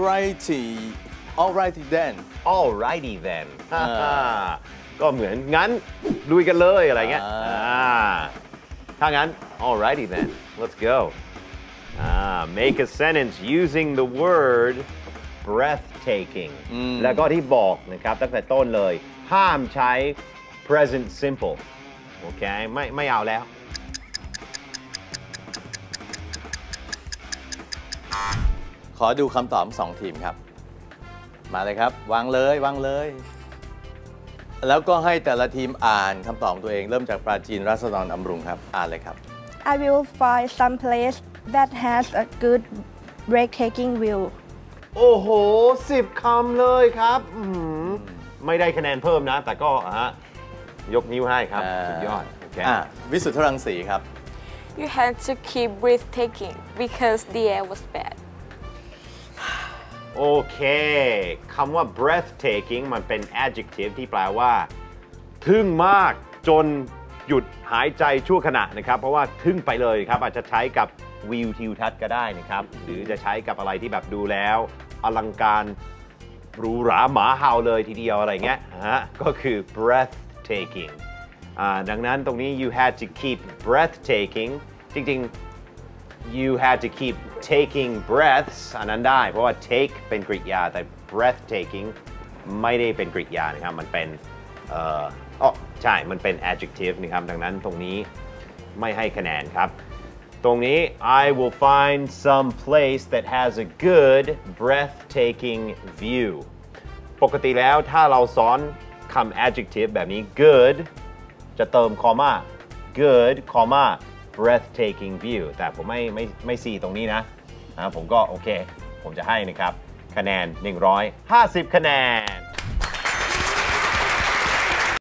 alrighty then ก็เหมือนงั้นลุยกันเลยอะไรเงี้ยถ้างั้น alrighty then let's go make a sentence using the word breathtaking แล้วก็ที่บอกนะครับตั้งแต่ต้นเลยห้ามใช้ present simple โอเคไม่เอาแล้วขอดูคำตอบสองทีมครับมาเลยครับวางเลยแล้วก็ให้แต่ละทีมอ่านคำตอบตัวเองเริ่มจากปราจีนราษฎรอำรุงครับอ่านเลยครับ I will find some place that has a good breathtaking view โอ้โห10คำเลยครับไม่ได้คะแนนเพิ่มนะแต่ก็ยกนิ้วให้ครับสุดยอดวิสุทธรังสีครับ You had to keep breathtaking because the air was badโอเคคำว่า breathtaking มันเป็น adjective ที่แปลว่าทึ่งมากจนหยุดหายใจชั่วขณะนะครับเพราะว่าทึ่งไปเลยครับอาจจะใช้กับวิวทิวทัศน์ก็ได้นะครับหรือจะใช้กับอะไรที่แบบดูแล้วอลังการหรูหราหมาเห่าเลยทีเดียวอะไรเงี้ยก็คือ breathtaking ดังนั้นตรงนี้ you had to keep breathtaking จริงๆYou had to keep taking breaths อันนั้นได้เพราะว่า take เป็นกริยาแต่ breathtaking ไม่ได้เป็นกริยานะครับมันเป็นใช่มันเป็น adjective นะครับดังนั้นตรงนี้ไม่ให้คะแนนครับตรงนี้ I will find some place that has a good breathtaking view ปกติแล้วถ้าเราสอนคำ adjective แบบนี้ good จะเติม comma good comma breathtaking view แต่ผมไม่ซีตรงนี้นะผมก็โอเคผมจะให้นะครับคะแนน150คะแนน